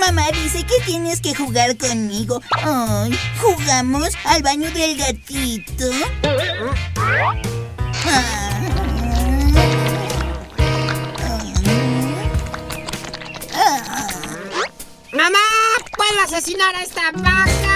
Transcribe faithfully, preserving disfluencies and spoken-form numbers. Mamá dice que tienes que jugar conmigo. Ay, ¿jugamos al baño del gatito? Ah. Ah. Ah. ¡Mamá! ¡Puedo asesinar a esta vaca!